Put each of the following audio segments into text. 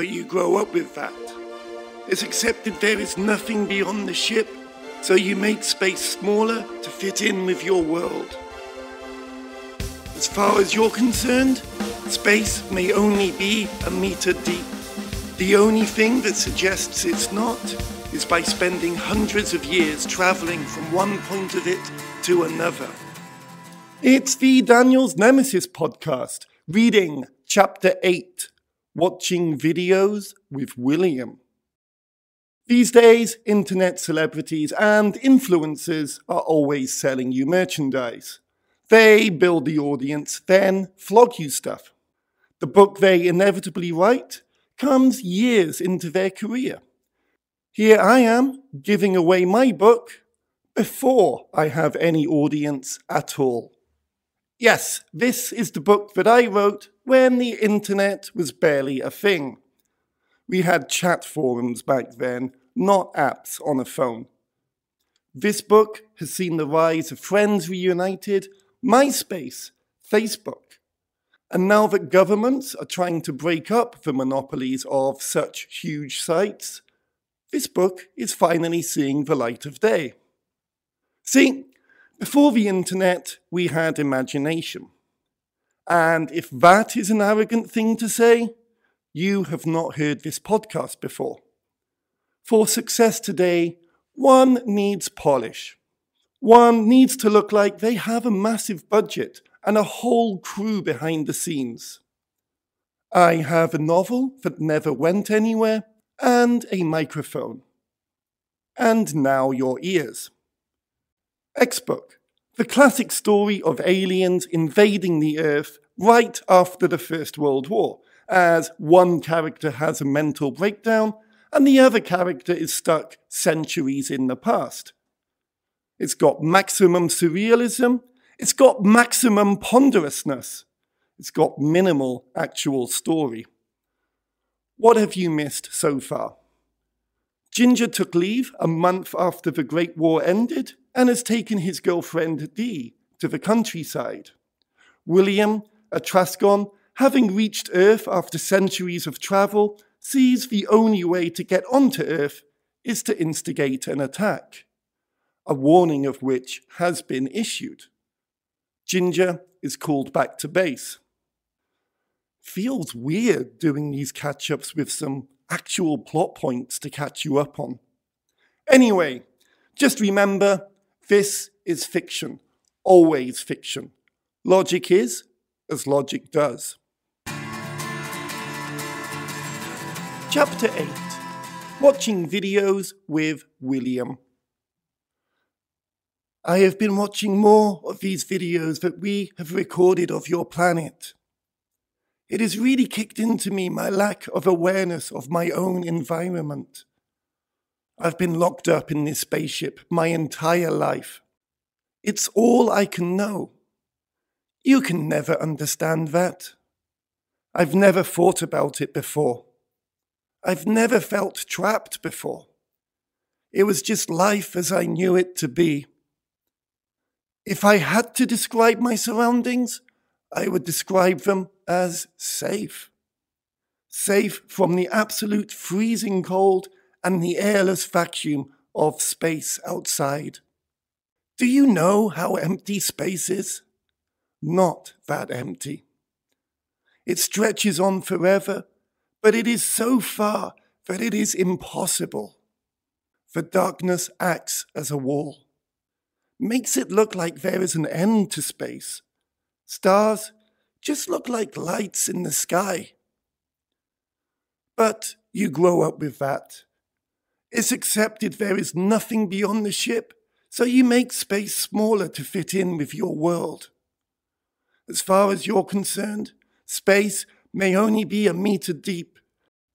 or you grow up with that. It's accepted there is nothing beyond the ship, so you make space smaller to fit in with your world. As far as you're concerned, space may only be a meter deep. The only thing that suggests it's not is by spending hundreds of years traveling from one point of it to another. It's the Daniel's Nemesis podcast, reading Chapter 8, Watching Videos with William. These days, internet celebrities and influencers are always selling you merchandise. They build the audience, then flog you stuff. The book they inevitably write comes years into their career. Here I am, giving away my book before I have any audience at all. Yes, this is the book that I wrote when the internet was barely a thing. We had chat forums back then, not apps on a phone. This book has seen the rise of Friends Reunited, MySpace, Facebook. And now that governments are trying to break up the monopolies of such huge sites, this book is finally seeing the light of day. See, before the internet, we had imagination. And if that is an arrogant thing to say, you have not heard this podcast before. For success today, one needs polish. One needs to look like they have a massive budget and a whole crew behind the scenes. I have a novel that never went anywhere, and a microphone. And now your ears. XBook, the classic story of aliens invading the Earth right after the First World War, as one character has a mental breakdown and the other character is stuck centuries in the past. It's got maximum surrealism, it's got maximum ponderousness, it's got minimal actual story. What have you missed so far? Ginger took leave a month after the Great War ended and has taken his girlfriend Dee to the countryside. William, a Traskon, having reached Earth after centuries of travel, sees the only way to get onto Earth is to instigate an attack, a warning of which has been issued. Ginger is called back to base. Feels weird doing these catch-ups with some actual plot points to catch you up on. Anyway, just remember, this is fiction. Always fiction. Logic is as logic does. Chapter 8. Watching videos with William. I have been watching more of these videos that we have recorded of your planet. It has really kicked into me my lack of awareness of my own environment. I've been locked up in this spaceship my entire life. It's all I can know. You can never understand that. I've never thought about it before. I've never felt trapped before. It was just life as I knew it to be. If I had to describe my surroundings, I would describe them as safe. Safe from the absolute freezing cold and the airless vacuum of space outside. Do you know how empty space is? Not that empty. It stretches on forever, but it is so far that it is impossible. The darkness acts as a wall. Makes it look like there is an end to space. Stars just look like lights in the sky. But you grow up with that. It's accepted there is nothing beyond the ship, so you make space smaller to fit in with your world. As far as you're concerned, space may only be a meter deep.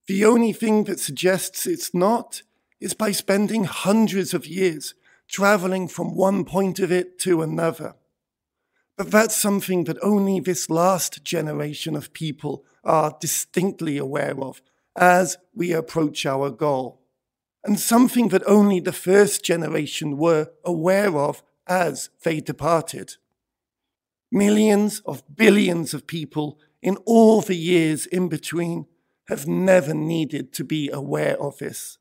The only thing that suggests it's not is by spending hundreds of years traveling from one point of it to another. But that's something that only this last generation of people are distinctly aware of as we approach our goal. And something that only the first generation were aware of as they departed. Millions of billions of people in all the years in between have never needed to be aware of this.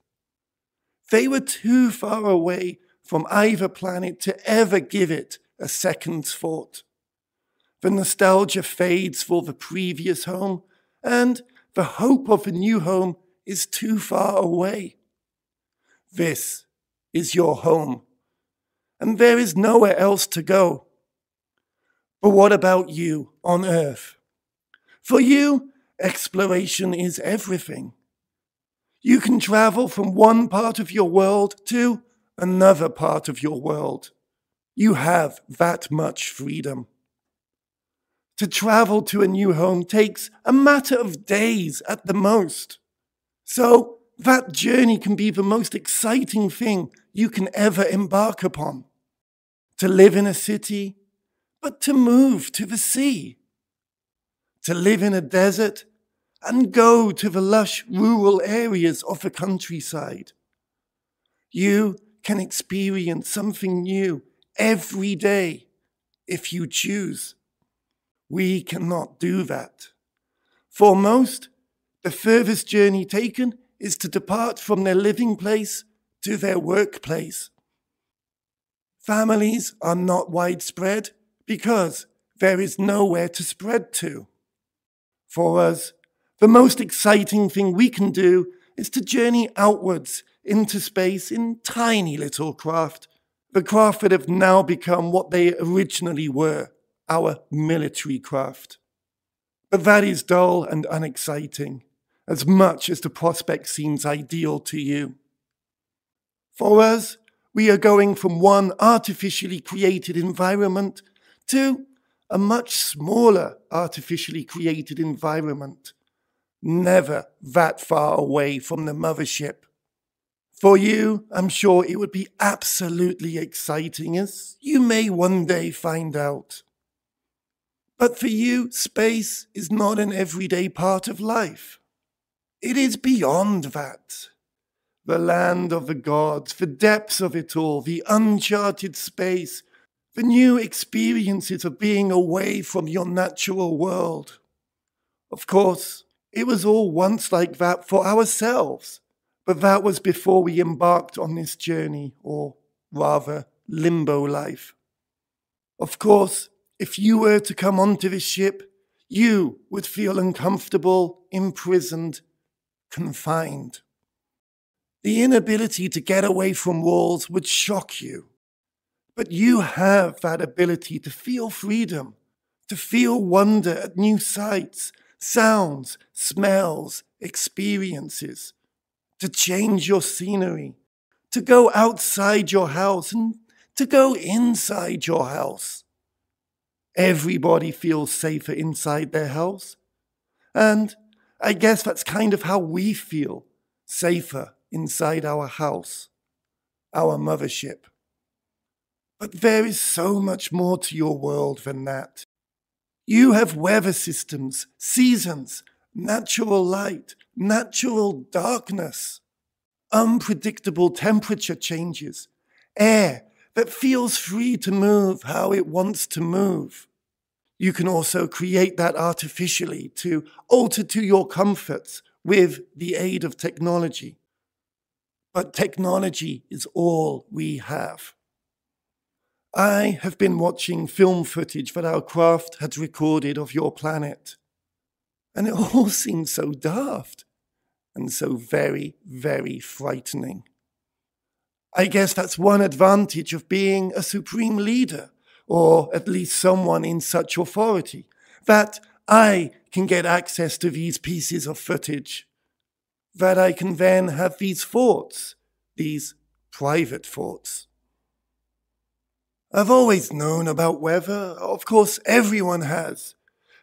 They were too far away from either planet to ever give it a second's thought. The nostalgia fades for the previous home, and the hope of a new home is too far away. This is your home, and there is nowhere else to go. But what about you on Earth? For you, exploration is everything. You can travel from one part of your world to another part of your world. You have that much freedom. To travel to a new home takes a matter of days at the most. So that journey can be the most exciting thing you can ever embark upon. To live in a city, but to move to the sea. To live in a desert and go to the lush rural areas of the countryside. You can experience something new every day if you choose. We cannot do that. For most, the furthest journey taken is to depart from their living place to their workplace. Families are not widespread because there is nowhere to spread to. For us, the most exciting thing we can do is to journey outwards into space in tiny little craft, the craft that have now become what they originally were, our military craft. But that is dull and unexciting, as much as the prospect seems ideal to you. For us, we are going from one artificially created environment to a much smaller artificially created environment, never that far away from the mothership. For you, I'm sure it would be absolutely exciting, as you may one day find out. But for you, space is not an everyday part of life. It is beyond that. The land of the gods, the depths of it all, the uncharted space, the new experiences of being away from your natural world. Of course, it was all once like that for ourselves, but that was before we embarked on this journey, or rather, limbo life. Of course, if you were to come onto this ship, you would feel uncomfortable, imprisoned, confined. The inability to get away from walls would shock you. But you have that ability to feel freedom, to feel wonder at new sights, sounds, smells, experiences, to change your scenery, to go outside your house and to go inside your house. Everybody feels safer inside their house. And I guess that's kind of how we feel, safer inside our house, our mothership. But there is so much more to your world than that. You have weather systems, seasons, natural light, natural darkness, unpredictable temperature changes, air that feels free to move how it wants to move. You can also create that artificially to alter to your comforts with the aid of technology. But technology is all we have. I have been watching film footage that our craft had recorded of your planet, and it all seemed so daft and so very, very frightening. I guess that's one advantage of being a supreme leader, or at least someone in such authority, that I can get access to these pieces of footage, that I can then have these thoughts, these private thoughts. I've always known about weather, of course everyone has,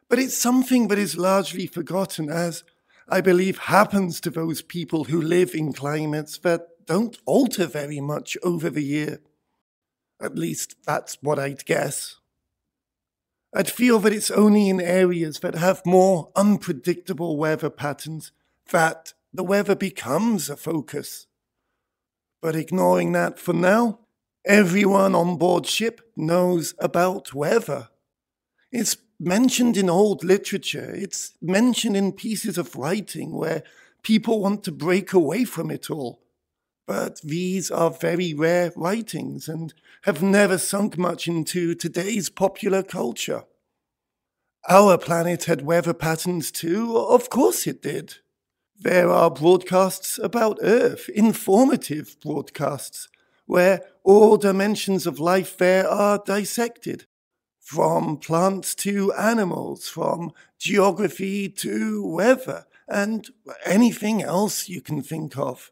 but it's something that is largely forgotten, as I believe happens to those people who live in climates that don't alter very much over the year. At least that's what I'd guess. I'd feel that it's only in areas that have more unpredictable weather patterns that the weather becomes a focus. But ignoring that for now, everyone on board ship knows about weather. It's mentioned in old literature. It's mentioned in pieces of writing where people want to break away from it all. But these are very rare writings and have never sunk much into today's popular culture. Our planet had weather patterns too, of course it did. There are broadcasts about Earth, informative broadcasts, where all dimensions of life there are dissected, from plants to animals, from geography to weather, and anything else you can think of.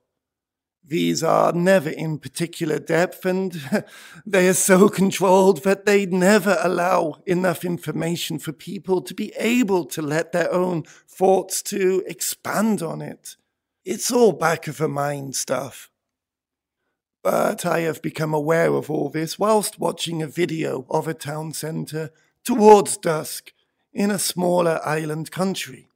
These are never in particular depth, and they are so controlled that they never allow enough information for people to be able to let their own thoughts to expand on it. It's all back of the mind stuff. But I have become aware of all this whilst watching a video of a town centre towards dusk in a smaller island country.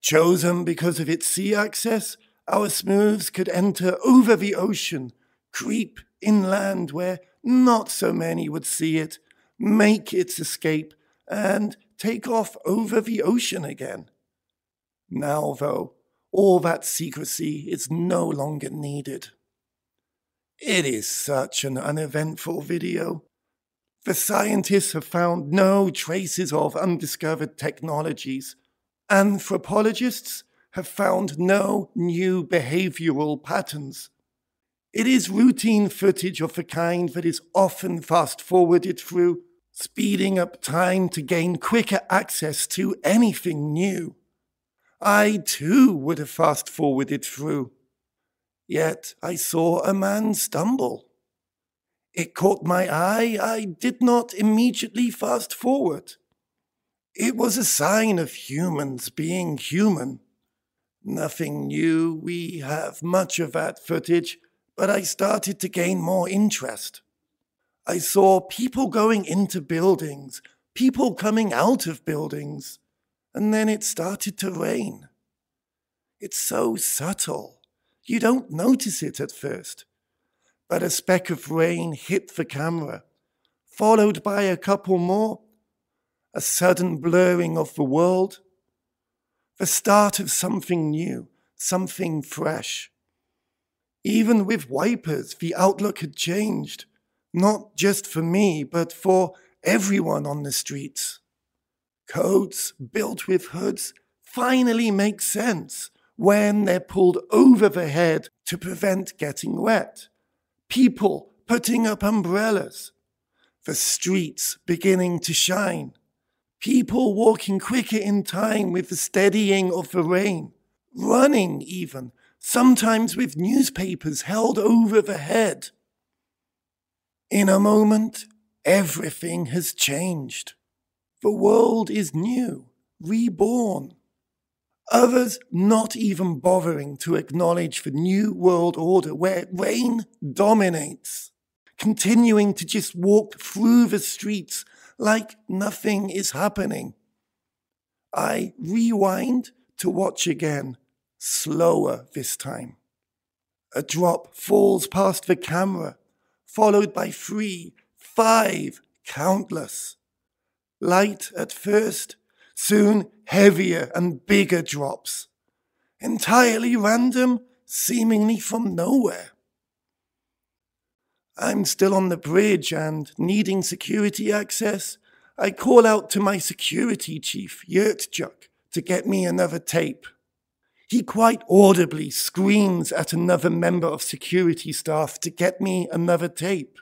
Chosen because of its sea access, our smooths could enter over the ocean, creep inland where not so many would see it, make its escape, and take off over the ocean again. Now, though, all that secrecy is no longer needed. It is such an uneventful video. The scientists have found no traces of undiscovered technologies. Anthropologists have found no new behavioural patterns. It is routine footage of the kind that is often fast-forwarded through, speeding up time to gain quicker access to anything new. I too would have fast-forwarded through. Yet I saw a man stumble. It caught my eye. I did not immediately fast-forward. It was a sign of humans being human. Nothing new, we have much of that footage, but I started to gain more interest. I saw people going into buildings, people coming out of buildings, and then it started to rain. It's so subtle, you don't notice it at first. But a speck of rain hit the camera, followed by a couple more, a sudden blurring of the world. The start of something new, something fresh. Even with wipers, the outlook had changed, not just for me, but for everyone on the streets. Coats built with hoods finally make sense when they're pulled over the head to prevent getting wet. People putting up umbrellas. The streets beginning to shine. People walking quicker in time with the steadying of the rain, running even, sometimes with newspapers held over the head. In a moment, everything has changed. The world is new, reborn. Others not even bothering to acknowledge the new world order where rain dominates, continuing to just walk through the streets like nothing is happening. I rewind to watch again, slower this time. A drop falls past the camera, followed by 3, 5, countless. Light at first, soon heavier and bigger drops. Entirely random, seemingly from nowhere. I'm still on the bridge and needing security access. I call out to my security chief, Yurtchuk, to get me another tape. He quite audibly screams at another member of security staff to get me another tape.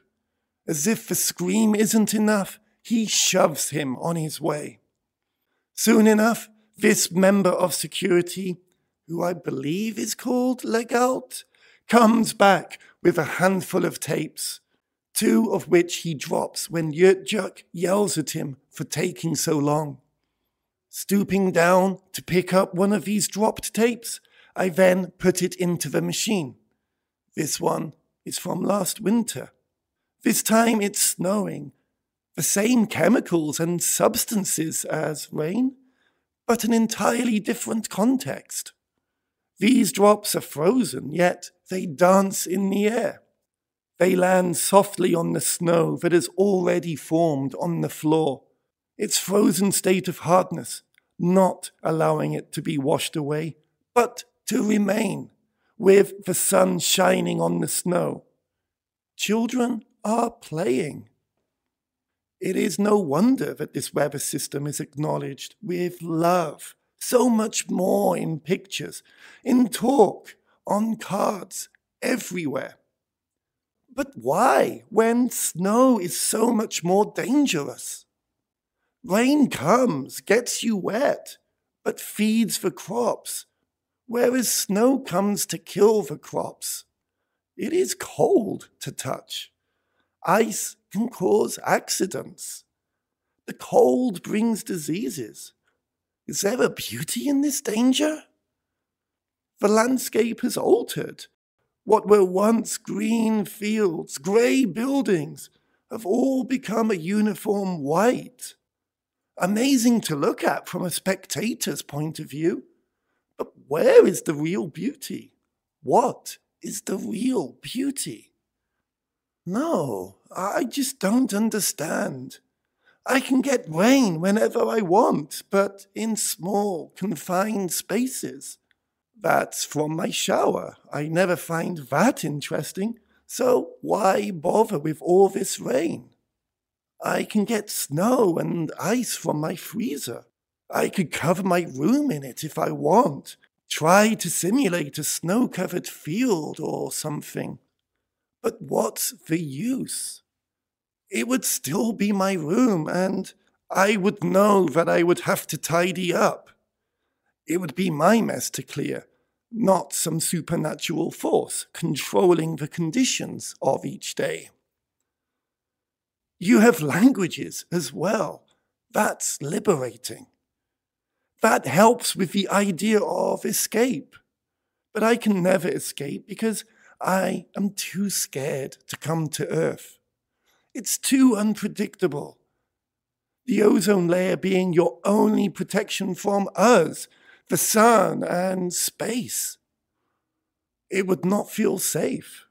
As if the scream isn't enough, he shoves him on his way. Soon enough, this member of security, who I believe is called Legault, comes back with a handful of tapes, 2 of which he drops when Yurtchuk yells at him for taking so long. Stooping down to pick up one of these dropped tapes, I then put it into the machine. This one is from last winter. This time it's snowing. The same chemicals and substances as rain, but an entirely different context. These drops are frozen, yet they dance in the air. They land softly on the snow that has already formed on the floor. its frozen state of hardness, not allowing it to be washed away, but to remain, with the sun shining on the snow. Children are playing. It is no wonder that this weather system is acknowledged with love, so much more in pictures, in talk, on cards, everywhere. But why, when snow is so much more dangerous? Rain comes, gets you wet, but feeds the crops, whereas snow comes to kill the crops. It is cold to touch. Ice can cause accidents. The cold brings diseases. Is there a beauty in this danger? The landscape has altered. What were once green fields, grey buildings, have all become a uniform white. Amazing to look at from a spectator's point of view. But where is the real beauty? What is the real beauty? No, I just don't understand. I can get rain whenever I want, but in small, confined spaces. That's from my shower. I never find that interesting, so why bother with all this rain? I can get snow and ice from my freezer. I could cover my room in it if I want, try to simulate a snow-covered field or something. But what's the use? It would still be my room, and I would know that I would have to tidy up. It would be my mess to clear, not some supernatural force controlling the conditions of each day. You have languages as well. That's liberating. That helps with the idea of escape. But I can never escape because I am too scared to come to Earth. It's too unpredictable. The ozone layer being your only protection from us, the sun and space. It would not feel safe.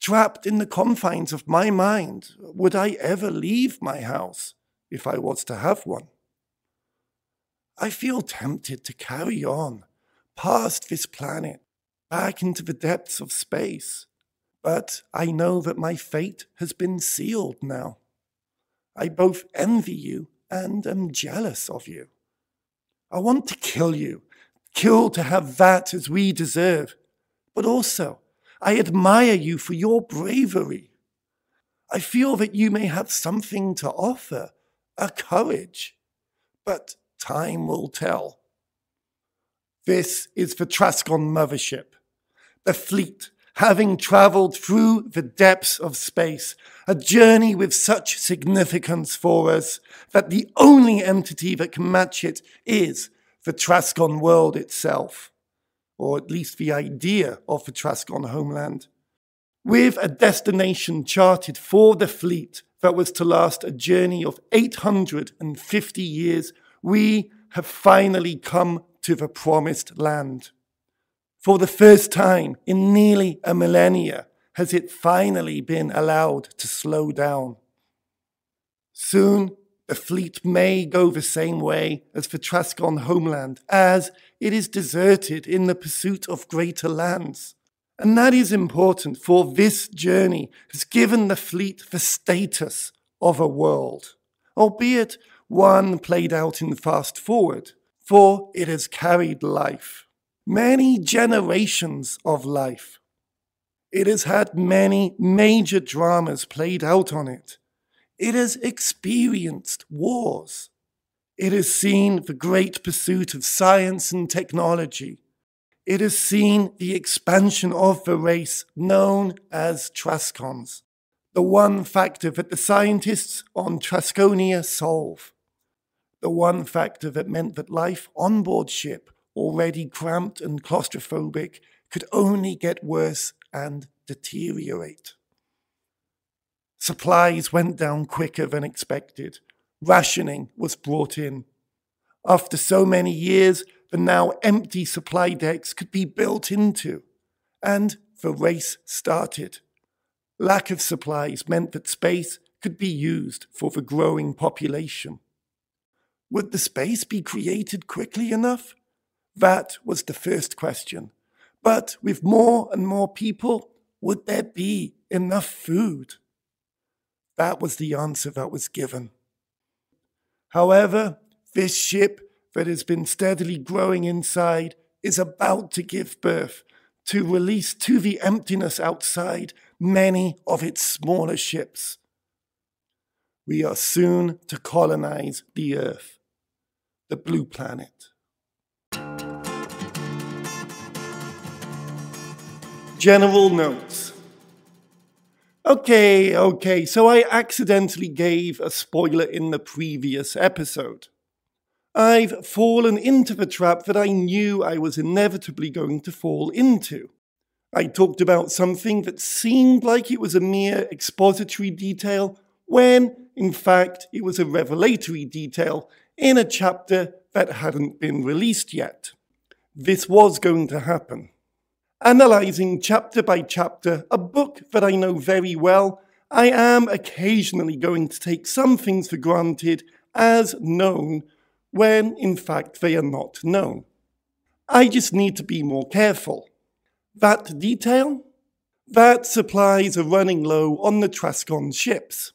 Trapped in the confines of my mind, would I ever leave my house if I was to have one? I feel tempted to carry on, past this planet, back into the depths of space. But I know that my fate has been sealed now. I both envy you and am jealous of you. I want to kill you, kill to have that as we deserve. But also, I admire you for your bravery. I feel that you may have something to offer, a courage. But time will tell. This is the Traskon mothership. The fleet, having travelled through the depths of space, a journey with such significance for us that the only entity that can match it is the Traskon world itself, or at least the idea of the Traskon homeland, with a destination charted for the fleet that was to last a journey of 850 years. We have finally come to the promised land. For the first time in nearly a millennia has it finally been allowed to slow down. Soon, the fleet may go the same way as the Traskon homeland, as it is deserted in the pursuit of greater lands. And that is important, for this journey has given the fleet the status of a world, albeit one played out in fast forward, for it has carried life, many generations of life. It has had many major dramas played out on it. It has experienced wars. It has seen the great pursuit of science and technology. It has seen the expansion of the race known as Traskons, the one factor that the scientists on Traskonia solve. The one factor that meant that life on board ship, already cramped and claustrophobic, could only get worse and deteriorate. Supplies went down quicker than expected. Rationing was brought in. After so many years, the now empty supply decks could be built into, and the race started. Lack of supplies meant that space could be used for the growing population. Would the space be created quickly enough? That was the first question. But with more and more people, would there be enough food? That was the answer that was given. However, this ship that has been steadily growing inside is about to give birth, to release to the emptiness outside many of its smaller ships. We are soon to colonize the Earth, the Blue Planet. General notes. Okay, so I accidentally gave a spoiler in the previous episode. I've fallen into the trap that I knew I was inevitably going to fall into. I talked about something that seemed like it was a mere expository detail, when, in fact, it was a revelatory detail in a chapter that hadn't been released yet. This was going to happen. Analyzing chapter by chapter a book that I know very well, I am occasionally going to take some things for granted as known when, in fact, they are not known. I just need to be more careful. That detail? That supplies are running low on the Traskon ships.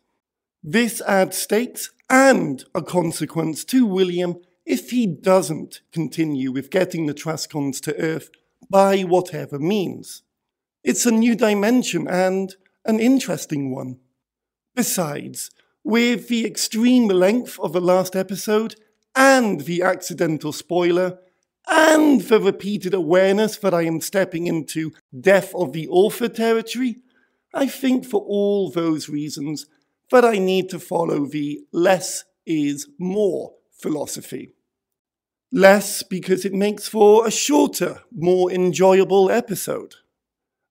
This adds stakes and a consequence to William if he doesn't continue with getting the Traskons to Earth by whatever means. It's a new dimension and an interesting one. Besides, with the extreme length of the last episode and the accidental spoiler and the repeated awareness that I am stepping into death of the author territory, I think for all those reasons that I need to follow the less is more philosophy. Less because it makes for a shorter, more enjoyable episode.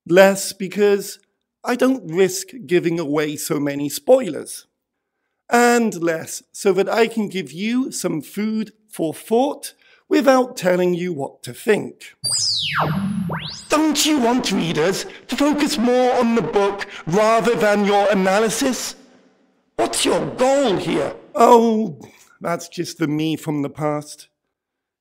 Less because I don't risk giving away so many spoilers. And less so that I can give you some food for thought without telling you what to think. Don't you want readers to focus more on the book rather than your analysis? What's your goal here? Oh, that's just the me from the past.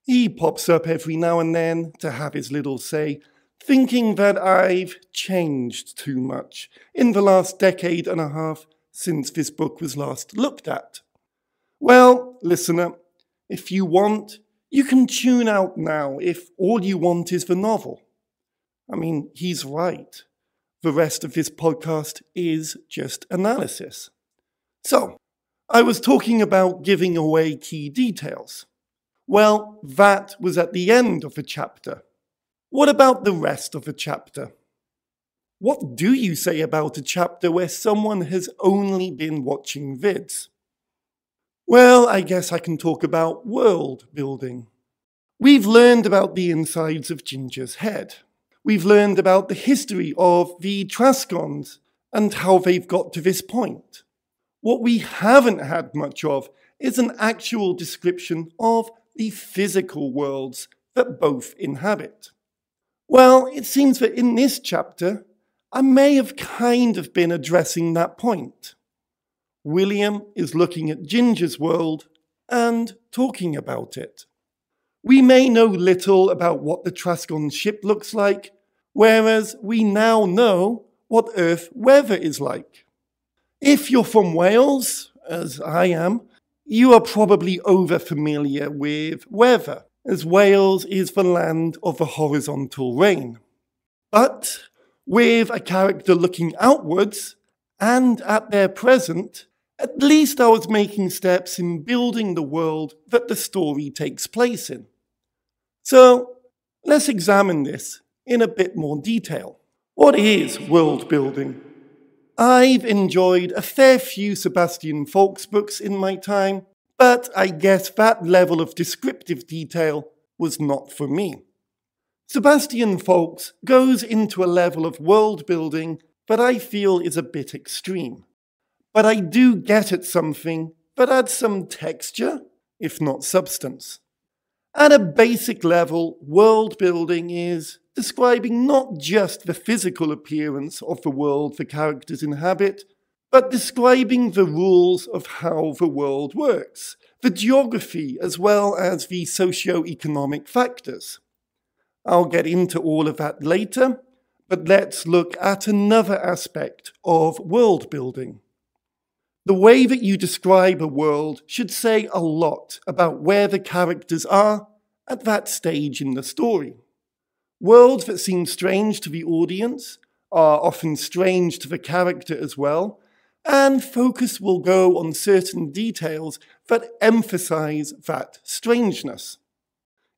He pops up every now and then to have his little say, thinking that I've changed too much in the last decade and a half since this book was last looked at. Well, listener, if you want, you can tune out now if all you want is the novel. I mean, he's right. The rest of this podcast is just analysis. So, I was talking about giving away key details. Well, that was at the end of the chapter. What about the rest of the chapter? What do you say about a chapter where someone has only been watching vids? Well, I guess I can talk about world building. We've learned about the insides of Ginger's head. We've learned about the history of the Traskons and how they've got to this point. What we haven't had much of is an actual description of the physical worlds that both inhabit. Well, it seems that in this chapter, I may have kind of been addressing that point. William is looking at Ginger's world and talking about it. We may know little about what the Traskon ship looks like, whereas we now know what Earth weather is like. If you're from Wales, as I am, you are probably over-familiar with weather, as Wales is the land of the horizontal rain. But with a character looking outwards, and at their present, at least I was making steps in building the world that the story takes place in. So, let's examine this in a bit more detail. What is world building? I've enjoyed a fair few Sebastian Faulks books in my time, but I guess that level of descriptive detail was not for me. Sebastian Faulks goes into a level of world building that I feel is a bit extreme. But I do get at something that adds some texture, if not substance. At a basic level, world building is describing not just the physical appearance of the world the characters inhabit, but describing the rules of how the world works, the geography as well as the socio-economic factors. I'll get into all of that later, but let's look at another aspect of world building. The way that you describe a world should say a lot about where the characters are at that stage in the story. Worlds that seem strange to the audience are often strange to the character as well, and focus will go on certain details that emphasize that strangeness.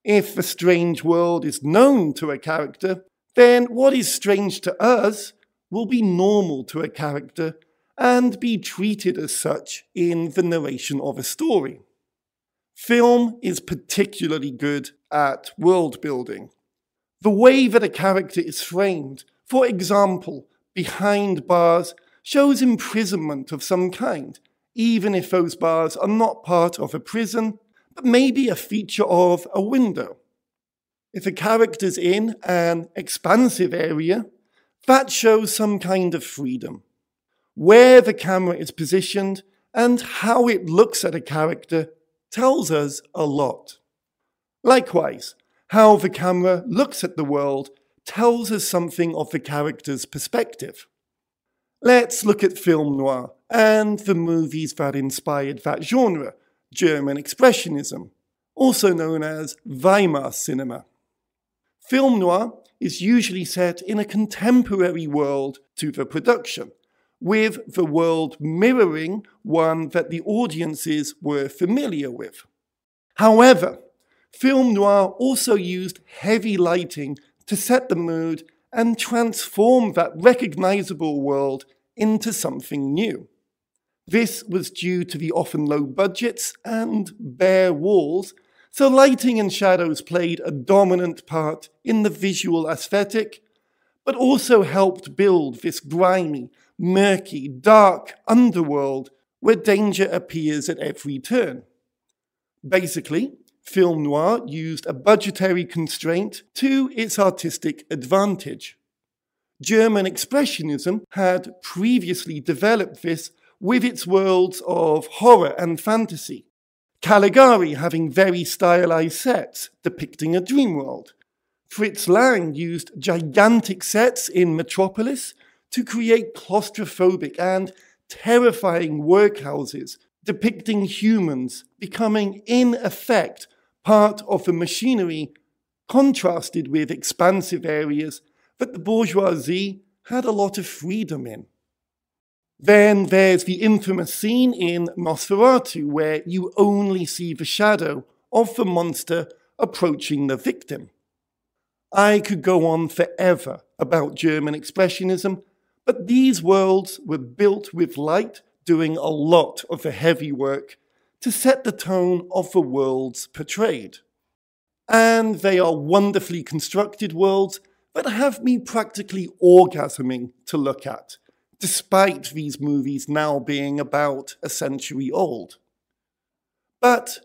If a strange world is known to a character, then what is strange to us will be normal to a character and be treated as such in the narration of a story. Film is particularly good at world building. The way that a character is framed, for example, behind bars, shows imprisonment of some kind, even if those bars are not part of a prison, but maybe a feature of a window. If a character's in an expansive area, that shows some kind of freedom. Where the camera is positioned and how it looks at a character tells us a lot. Likewise, how the camera looks at the world tells us something of the character's perspective. Let's look at film noir and the movies that inspired that genre, German Expressionism, also known as Weimar Cinema. Film noir is usually set in a contemporary world to the production, with the world mirroring one that the audiences were familiar with. However, film noir also used heavy lighting to set the mood and transform that recognizable world into something new. This was due to the often low budgets and bare walls, so lighting and shadows played a dominant part in the visual aesthetic, but also helped build this grimy, murky, dark underworld where danger appears at every turn. Basically, film noir used a budgetary constraint to its artistic advantage. German Expressionism had previously developed this with its worlds of horror and fantasy, Caligari having very stylized sets depicting a dream world. Fritz Lang used gigantic sets in Metropolis to create claustrophobic and terrifying workhouses depicting humans becoming, in effect, part of the machinery, contrasted with expansive areas that the bourgeoisie had a lot of freedom in. Then there's the infamous scene in Nosferatu, where you only see the shadow of the monster approaching the victim. I could go on forever about German Expressionism, but these worlds were built with light, doing a lot of the heavy work to set the tone of the worlds portrayed. And they are wonderfully constructed worlds that have me practically orgasming to look at, despite these movies now being about a century old. But,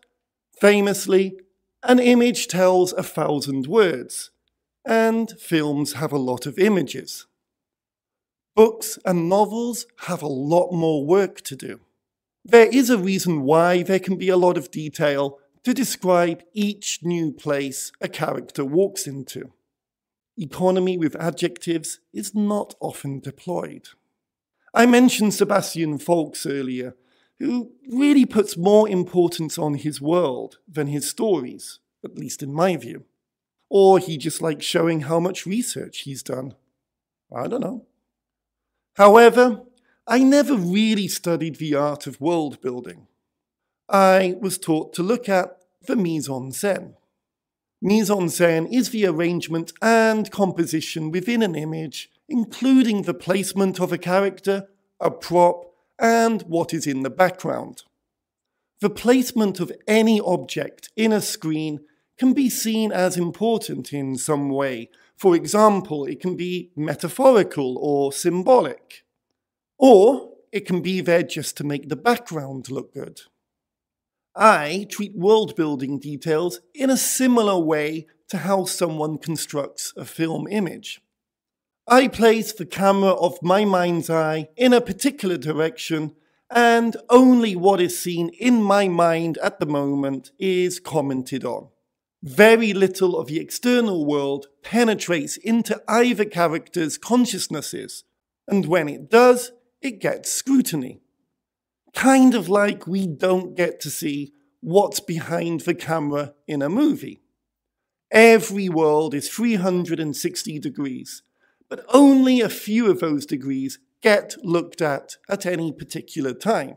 famously, an image tells 1,000 words, and films have a lot of images. Books and novels have a lot more work to do. There is a reason why there can be a lot of detail to describe each new place a character walks into. Economy with adjectives is not often deployed. I mentioned Sebastian Faulks earlier, who really puts more importance on his world than his stories, at least in my view. Or he just likes showing how much research he's done. I don't know. However, I never really studied the art of world building. I was taught to look at the mise-en-scène. Mise-en-scène is the arrangement and composition within an image, including the placement of a character, a prop, and what is in the background. The placement of any object in a screen can be seen as important in some way. For example, it can be metaphorical or symbolic, or it can be there just to make the background look good. I treat world-building details in a similar way to how someone constructs a film image. I place the camera of my mind's eye in a particular direction, and only what is seen in my mind at the moment is commented on. Very little of the external world penetrates into either character's consciousnesses, and when it does, it gets scrutiny. Kind of like we don't get to see what's behind the camera in a movie. Every world is 360 degrees, but only a few of those degrees get looked at any particular time.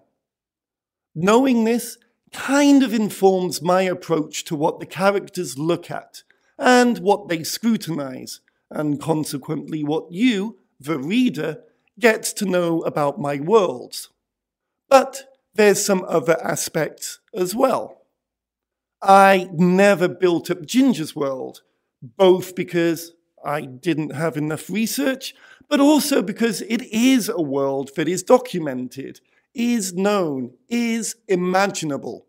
Knowing this kind of informs my approach to what the characters look at, and what they scrutinize, and consequently what you, the reader, gets to know about my worlds. But there's some other aspects as well. I never built up Ginger's world, both because I didn't have enough research, but also because it is a world that is documented, is known, is imaginable.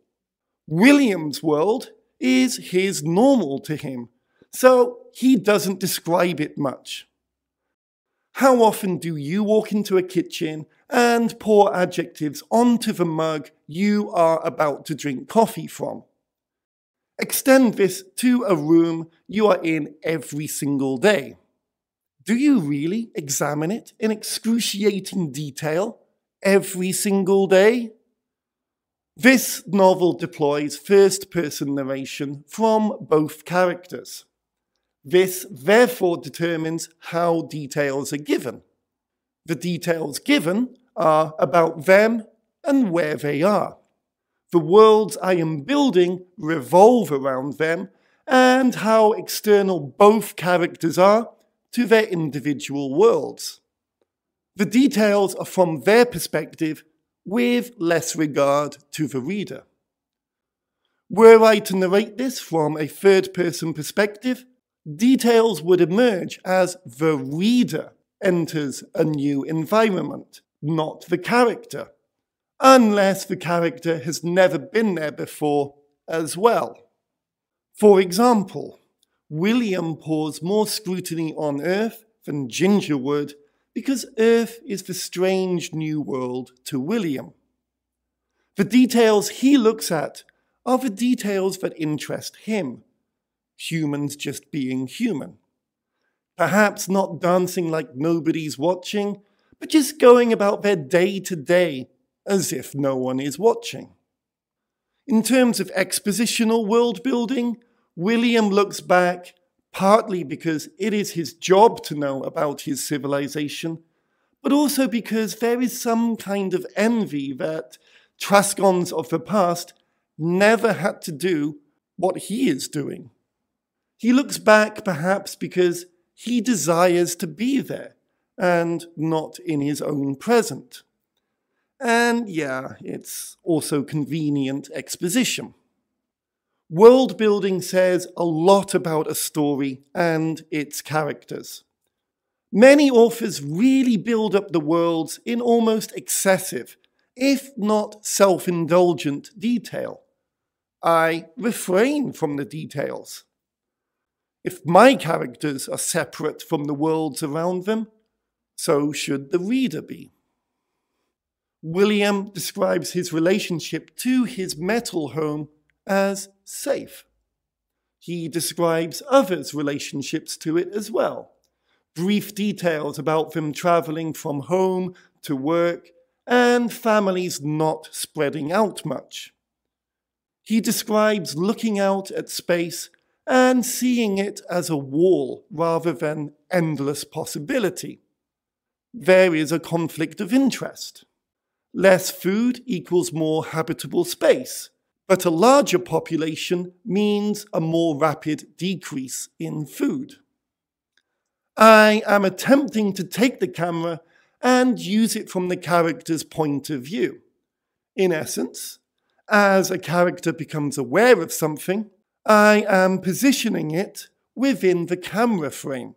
William's world is his normal to him, so he doesn't describe it much. How often do you walk into a kitchen and pour adjectives onto the mug you are about to drink coffee from? Extend this to a room you are in every single day. Do you really examine it in excruciating detail every single day? This novel deploys first-person narration from both characters. This therefore determines how details are given. The details given are about them and where they are. The worlds I am building revolve around them and how external both characters are to their individual worlds. The details are from their perspective with less regard to the reader. Were I to narrate this from a third-person perspective, details would emerge as the reader enters a new environment, not the character, unless the character has never been there before as well. For example, William pours more scrutiny on Earth than Ginger would because Earth is the strange new world to William. The details he looks at are the details that interest him. Humans just being human. Perhaps not dancing like nobody's watching, but just going about their day-to-day as if no one is watching. In terms of expositional world building, William looks back partly because it is his job to know about his civilization, but also because there is some kind of envy that Traskons of the past never had to do what he is doing. He looks back perhaps because he desires to be there, and not in his own present. And yeah, it's also convenient exposition. World building says a lot about a story and its characters. Many authors really build up the worlds in almost excessive, if not self-indulgent, detail. I refrain from the details. If my characters are separate from the worlds around them, so should the reader be. William describes his relationship to his metal home as safe. He describes others' relationships to it as well. Brief details about them travelling from home to work and families not spreading out much. He describes looking out at space and seeing it as a wall rather than endless possibility. There is a conflict of interest. Less food equals more habitable space, but a larger population means a more rapid decrease in food. I am attempting to take the camera and use it from the character's point of view. In essence, as a character becomes aware of something, I am positioning it within the camera frame.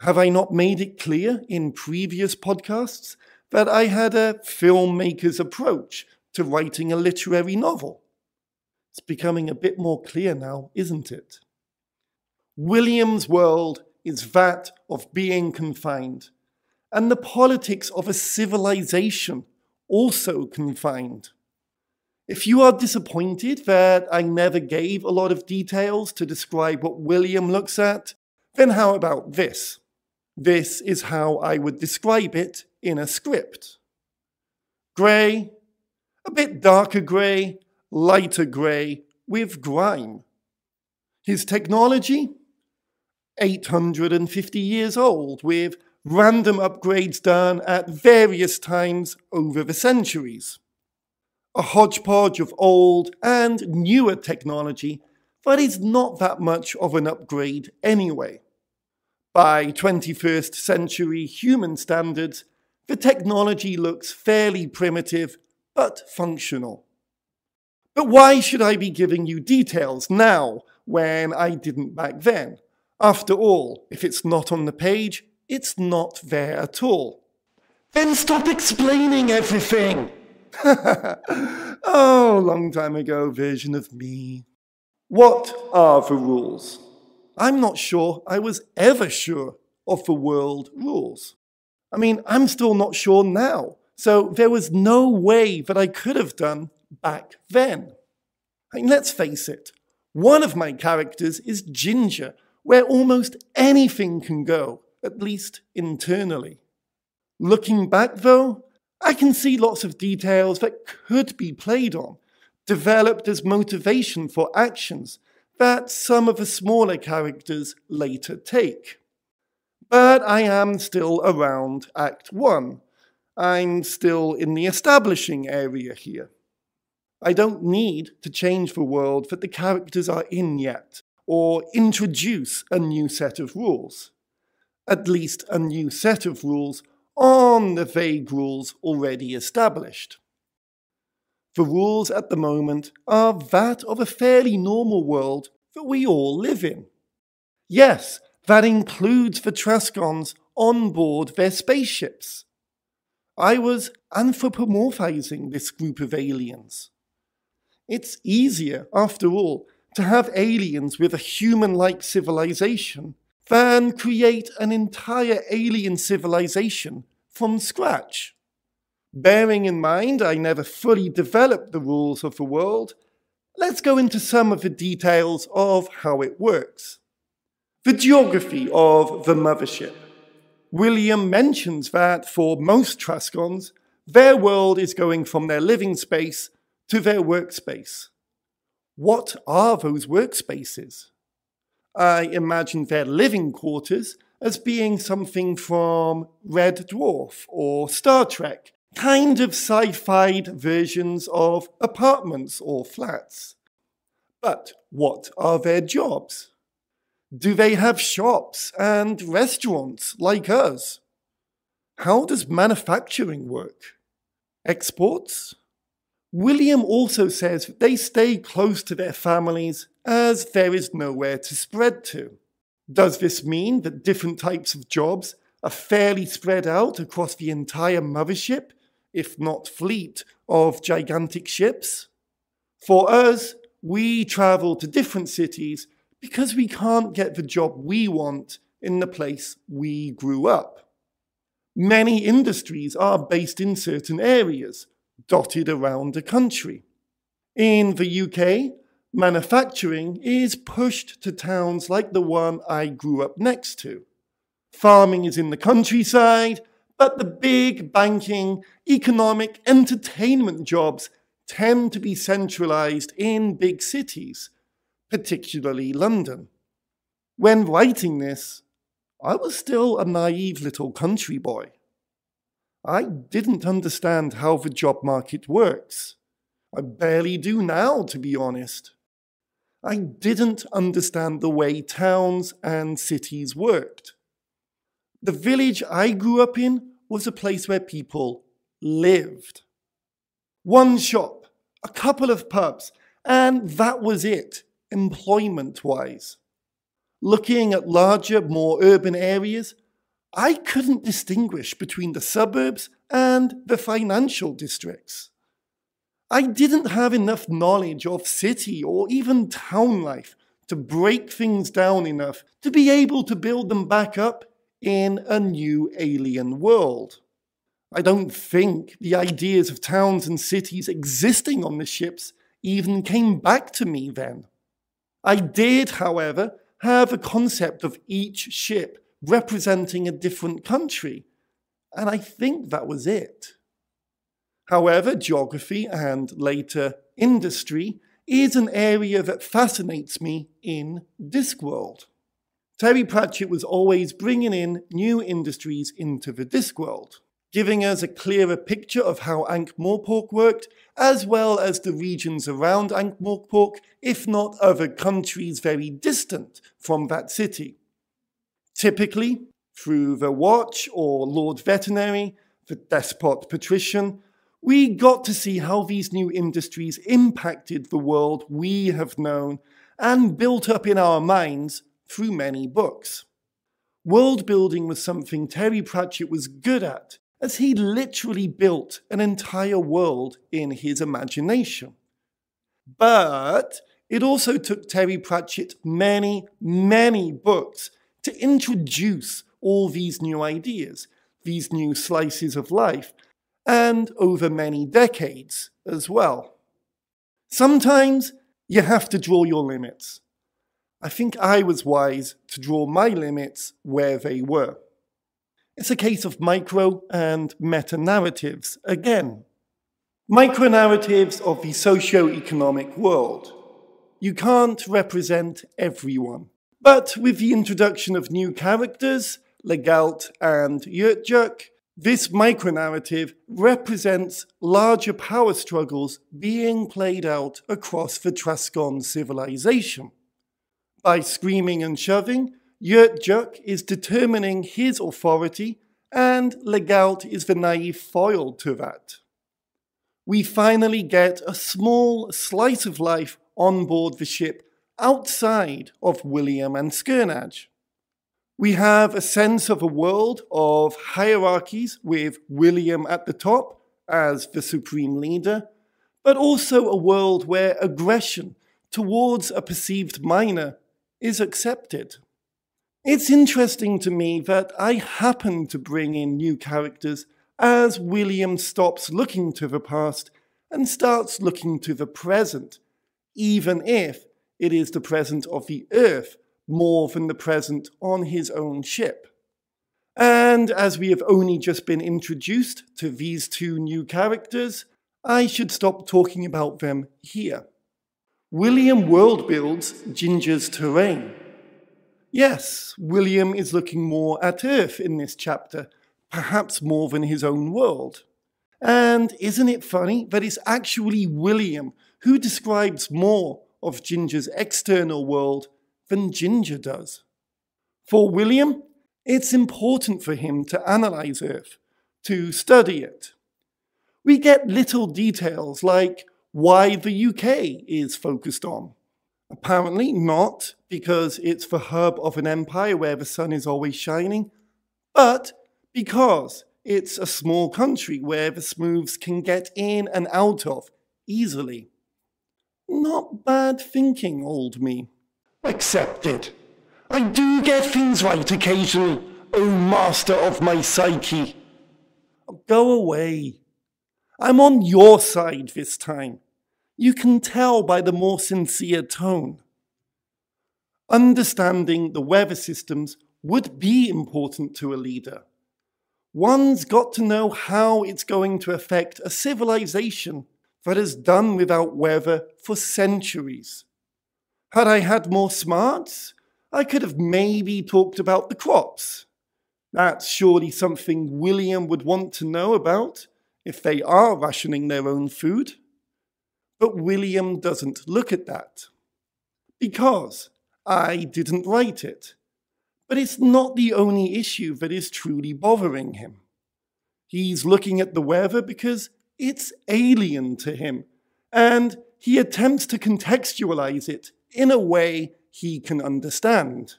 Have I not made it clear in previous podcasts that I had a filmmaker's approach to writing a literary novel? It's becoming a bit more clear now, isn't it? William's world is that of being confined, and the politics of a civilization also confined. If you are disappointed that I never gave a lot of details to describe what William looks at, then how about this? This is how I would describe it in a script. Grey, a bit darker grey, lighter grey, with grime. His technology? 850 years old, with random upgrades done at various times over the centuries. A hodgepodge of old and newer technology that is not that much of an upgrade anyway. By 21st century human standards, the technology looks fairly primitive but functional. But why should I be giving you details now when I didn't back then? After all, if it's not on the page, it's not there at all. Then stop explaining everything! Oh, long time ago version of me. What are the rules? I'm not sure I was ever sure of the world rules. I mean, I'm still not sure now, so there was no way that I could have done back then. I mean, let's face it, one of my characters is Ginger, where almost anything can go, at least internally. Looking back though, I can see lots of details that could be played on, developed as motivation for actions that some of the smaller characters later take. But I am still around Act 1. I'm still in the establishing area here. I don't need to change the world that the characters are in yet, or introduce a new set of rules. At least a new set of rules on the vague rules already established. The rules at the moment are that of a fairly normal world that we all live in. Yes, that includes the Traskons on board their spaceships. I was anthropomorphizing this group of aliens. It's easier, after all, to have aliens with a human-like civilization than create an entire alien civilization from scratch. Bearing in mind I never fully developed the rules of the world, let's go into some of the details of how it works. The geography of the mothership. William mentions that for most Traskons, their world is going from their living space to their workspace. What are those workspaces? I imagine their living quarters as being something from Red Dwarf or Star Trek, kind of sci-fied versions of apartments or flats. But what are their jobs? Do they have shops and restaurants like us? How does manufacturing work? Exports? William also says that they stay close to their families as there is nowhere to spread to. Does this mean that different types of jobs are fairly spread out across the entire mothership, if not fleet, of gigantic ships? For us, we travel to different cities because we can't get the job we want in the place we grew up. Many industries are based in certain areas, dotted around the country. In the UK, manufacturing is pushed to towns like the one I grew up next to. Farming is in the countryside, but the big banking, economic, entertainment jobs tend to be centralised in big cities, particularly London. When writing this, I was still a naive little country boy. I didn't understand how the job market works. I barely do now, to be honest. I didn't understand the way towns and cities worked. The village I grew up in was a place where people lived. One shop, a couple of pubs, and that was it, employment-wise. Looking at larger, more urban areas, I couldn't distinguish between the suburbs and the financial districts. I didn't have enough knowledge of city or even town life to break things down enough to be able to build them back up in a new alien world. I don't think the ideas of towns and cities existing on the ships even came back to me then. I did, however, have a concept of each ship representing a different country, and I think that was it. However, geography and later industry is an area that fascinates me in Discworld. Terry Pratchett was always bringing in new industries into the Discworld, giving us a clearer picture of how Ankh-Morpork worked, as well as the regions around Ankh-Morpork, if not other countries very distant from that city. Typically, through The Watch or Lord Veterinary, the despot patrician, we got to see how these new industries impacted the world we have known and built up in our minds through many books. World building was something Terry Pratchett was good at, as he literally built an entire world in his imagination. But it also took Terry Pratchett many, many books to introduce all these new ideas, these new slices of life, and over many decades as well. Sometimes you have to draw your limits. I think I was wise to draw my limits where they were. It's a case of micro and meta-narratives again. Micro-narratives of the socio-economic world. You can't represent everyone. But with the introduction of new characters, Legault and Yurtchuk, this micro-narrative represents larger power struggles being played out across the Traskon civilization. By screaming and shoving, Yurtchuk is determining his authority, and Legault is the naive foil to that. We finally get a small slice of life on board the ship outside of William and Scourge. We have a sense of a world of hierarchies with William at the top as the supreme leader, but also a world where aggression towards a perceived minor is accepted. It's interesting to me that I happen to bring in new characters as William stops looking to the past and starts looking to the present, even if it is the present of the Earth more than the present on his own ship. And as we have only just been introduced to these two new characters, I should stop talking about them here. William world builds Ginger's terrain. Yes, William is looking more at Earth in this chapter, perhaps more than his own world. And isn't it funny that it's actually William who describes more of Ginger's external world than Ginger does? For William, it's important for him to analyse Earth, to study it. We get little details like why the UK is focused on. Apparently not because it's the hub of an empire where the sun is always shining, but because it's a small country where the smooths can get in and out of easily. Not bad thinking, old me. Accepted. I do get things right occasionally, oh master of my psyche. Go away. I'm on your side this time. You can tell by the more sincere tone. Understanding the weather systems would be important to a leader. One's got to know how it's going to affect a civilization that has done without weather for centuries. Had I had more smarts, I could have maybe talked about the crops. That's surely something William would want to know about, if they are rationing their own food. But William doesn't look at that, because I didn't write it. But it's not the only issue that is truly bothering him. He's looking at the weather because it's alien to him, and he attempts to contextualize it in a way he can understand.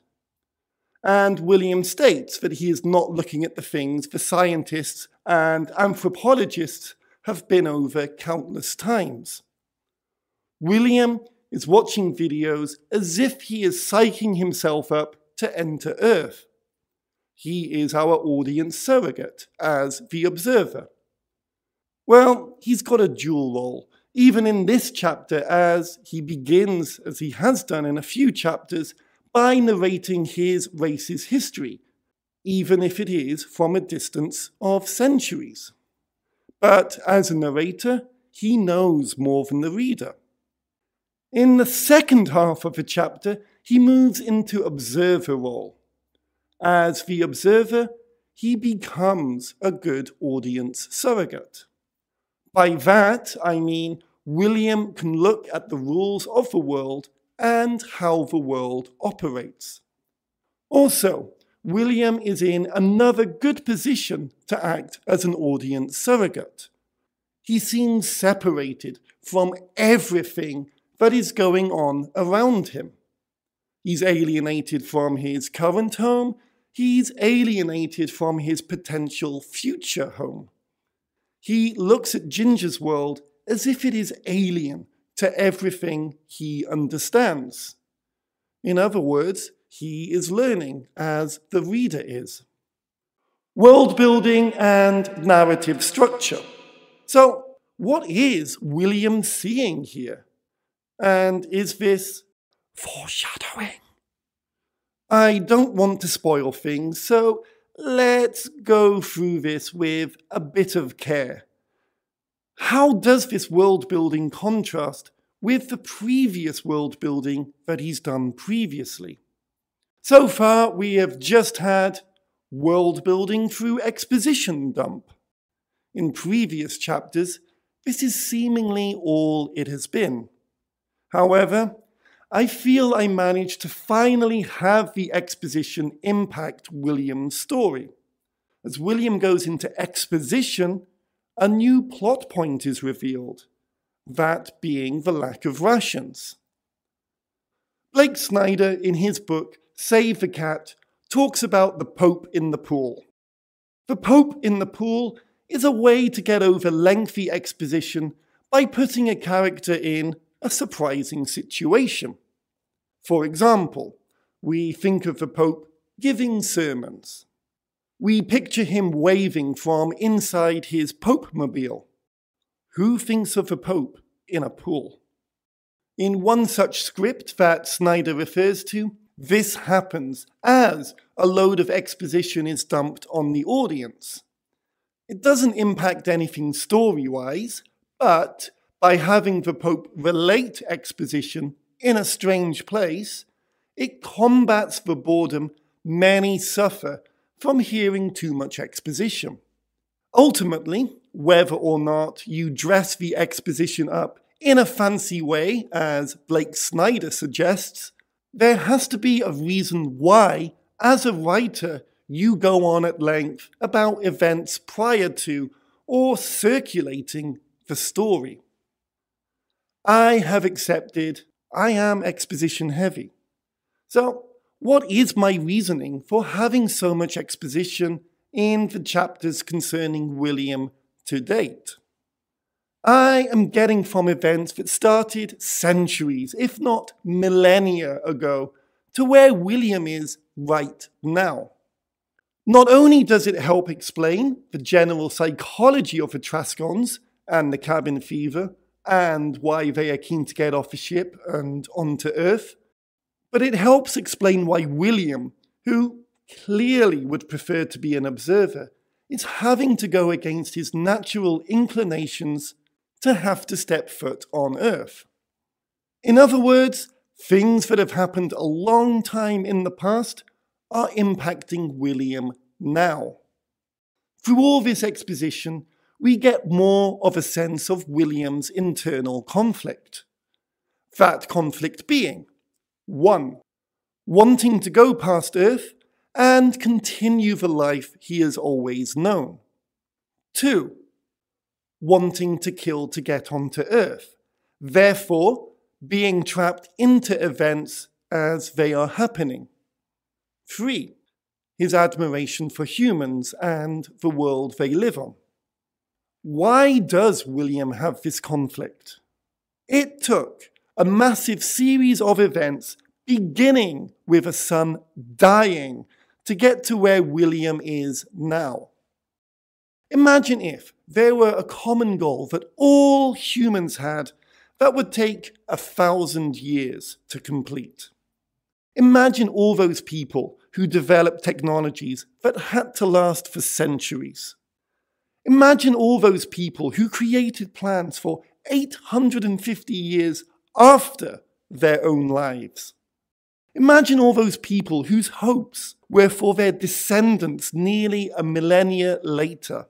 And William states that he is not looking at the things the scientists and anthropologists have been over countless times. William is watching videos as if he is psyching himself up to enter Earth. He is our audience surrogate, as the observer. Well, he's got a dual role, even in this chapter, as he begins, as he has done in a few chapters, by narrating his race's history, even if it is from a distance of centuries. But as a narrator, he knows more than the reader. In the second half of the chapter, he moves into observer role. As the observer, he becomes a good audience surrogate. By that, I mean William can look at the rules of the world and how the world operates. Also, William is in another good position to act as an audience surrogate. He seems separated from everything that is going on around him. He's alienated from his current home. He's alienated from his potential future home. He looks at Ginger's world as if it is alien to everything he understands. In other words, he is learning as the reader is. World building and narrative structure. So, what is William seeing here? And is this foreshadowing? I don't want to spoil things, so let's go through this with a bit of care. How does this world building contrast with the previous world building that he's done previously? So far, we have just had world building through exposition dump. In previous chapters, this is seemingly all it has been. However, I feel I managed to finally have the exposition impact William's story. As William goes into exposition, a new plot point is revealed, that being the lack of rations. Blake Snyder, in his book Save the Cat, talks about the Pope in the Pool. The Pope in the Pool is a way to get over lengthy exposition by putting a character in a surprising situation. For example, we think of the Pope giving sermons. We picture him waving from inside his Pope-mobile. Who thinks of the Pope in a pool? In one such script that Snyder refers to, this happens as a load of exposition is dumped on the audience. It doesn't impact anything story-wise, but by having the Pope relate exposition in a strange place, it combats the boredom many suffer from hearing too much exposition. Ultimately, whether or not you dress the exposition up in a fancy way, as Blake Snyder suggests, there has to be a reason why, as a writer, you go on at length about events prior to or circulating the story. I have accepted I am exposition heavy. So, what is my reasoning for having so much exposition in the chapters concerning William to date? I am getting from events that started centuries, if not millennia ago, to where William is right now. Not only does it help explain the general psychology of the Traskons and the cabin fever, and why they are keen to get off the ship and onto Earth, but it helps explain why William, who clearly would prefer to be an observer, is having to go against his natural inclinations to have to step foot on Earth. In other words, things that have happened a long time in the past are impacting William now. Through all this exposition, we get more of a sense of William's internal conflict. That conflict being, 1. Wanting to go past Earth and continue the life he has always known. 2. Wanting to kill to get onto Earth, therefore being trapped into events as they are happening. 3. His admiration for humans and the world they live on. Why does William have this conflict? It took a massive series of events beginning with a son dying to get to where William is now. Imagine if there were a common goal that all humans had that would take 1,000 years to complete. Imagine all those people who developed technologies that had to last for centuries. Imagine all those people who created plans for 850 years after their own lives. Imagine all those people whose hopes were for their descendants nearly a millennia later.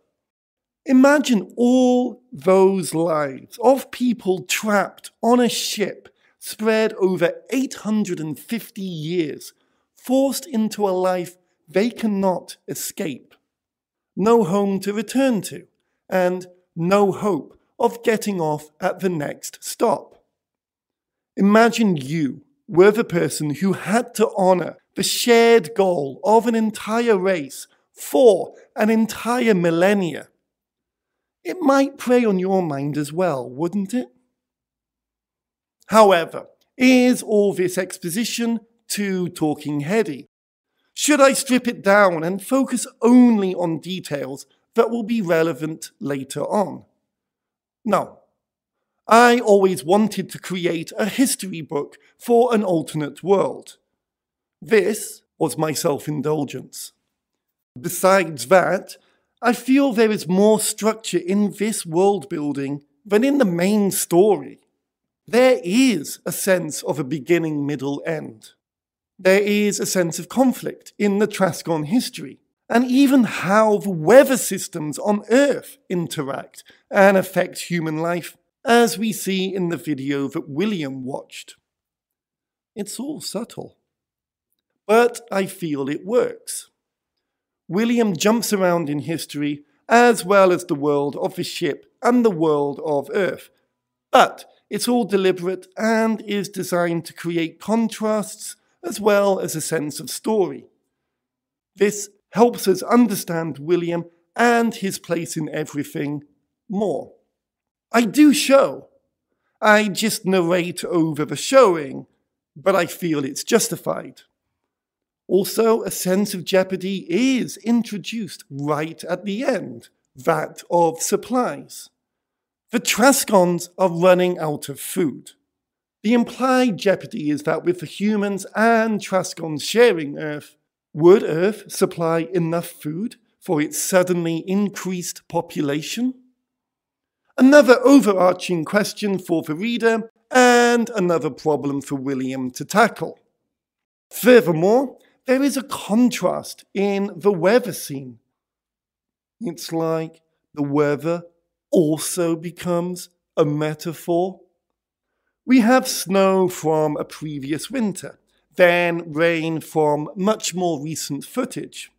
Imagine all those lives of people trapped on a ship spread over 850 years, forced into a life they cannot escape. No home to return to, and no hope of getting off at the next stop. Imagine you were the person who had to honor the shared goal of an entire race for an entire millennia. It might prey on your mind as well, wouldn't it? However, is all this exposition too talking heady? Should I strip it down and focus only on details that will be relevant later on? No. I always wanted to create a history book for an alternate world. This was my self-indulgence. Besides that, I feel there is more structure in this world building than in the main story. There is a sense of a beginning, middle, end. There is a sense of conflict in the Traskon history, and even how the weather systems on Earth interact and affect human life, as we see in the video that William watched. It's all subtle, but I feel it works. William jumps around in history, as well as the world of the ship and the world of Earth, but it's all deliberate and is designed to create contrasts as well as a sense of story. This helps us understand William and his place in everything more. I do show. I just narrate over the showing, but I feel it's justified. Also, a sense of jeopardy is introduced right at the end, that of supplies. The Traskons are running out of food. The implied jeopardy is that with the humans and Traskons sharing Earth, would Earth supply enough food for its suddenly increased population? Another overarching question for the reader, and another problem for William to tackle. Furthermore, there is a contrast in the weather scene. It's like the weather also becomes a metaphor. We have snow from a previous winter, then rain from much more recent footage.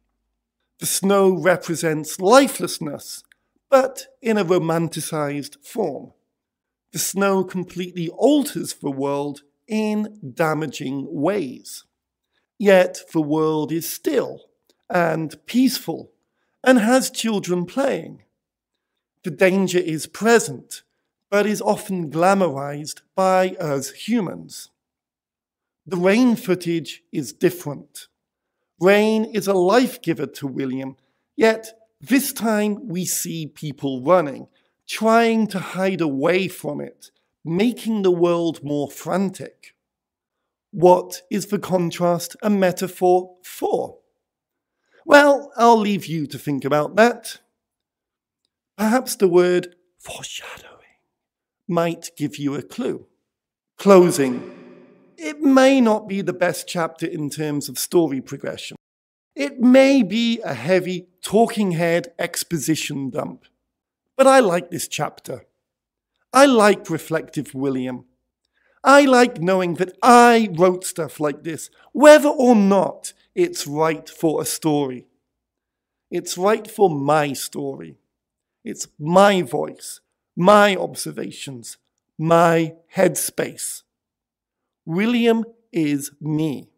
The snow represents lifelessness, but in a romanticized form. The snow completely alters the world in damaging ways. Yet the world is still and peaceful and has children playing. The danger is present, but is often glamorized by us humans. The rain footage is different. Rain is a life giver to William, yet this time we see people running, trying to hide away from it, making the world more frantic. What is the contrast a metaphor for? Well, I'll leave you to think about that. Perhaps the word foreshadowing might give you a clue. Closing. It may not be the best chapter in terms of story progression. It may be a heavy talking head exposition dump. But I like this chapter. I like reflective William. I like knowing that I wrote stuff like this, whether or not it's right for a story. It's right for my story. It's my voice, my observations, my headspace. William is me.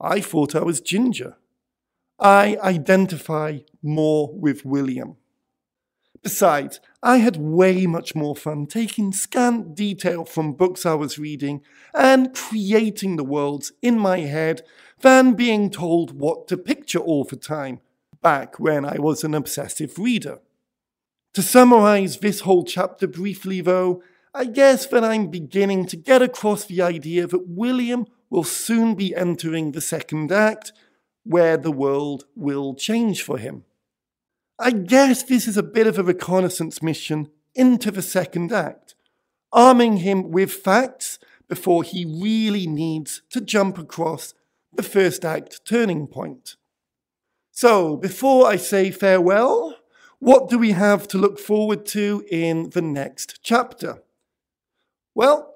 I thought I was Ginger. I identify more with William. Besides, I had way much more fun taking scant detail from books I was reading and creating the worlds in my head than being told what to picture all the time, back when I was an obsessive reader. To summarize this whole chapter briefly though, I guess that I'm beginning to get across the idea that William will soon be entering the second act, where the world will change for him. I guess this is a bit of a reconnaissance mission into the second act, arming him with facts before he really needs to jump across the first act turning point. So, before I say farewell, what do we have to look forward to in the next chapter? Well,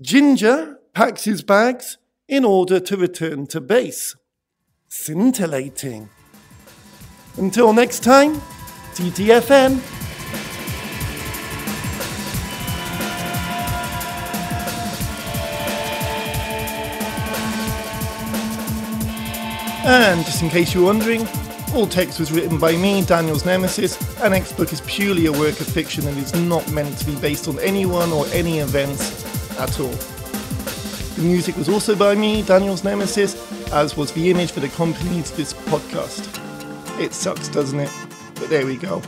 Ginger packs his bags in order to return to base. Scintillating. Until next time, TTFN. And just in case you were wondering, all text was written by me, Daniel's Nemesis, and XBook is purely a work of fiction and is not meant to be based on anyone or any events at all. The music was also by me, Daniel's Nemesis, as was the image that accompanies this podcast. It sucks, doesn't it? But there we go.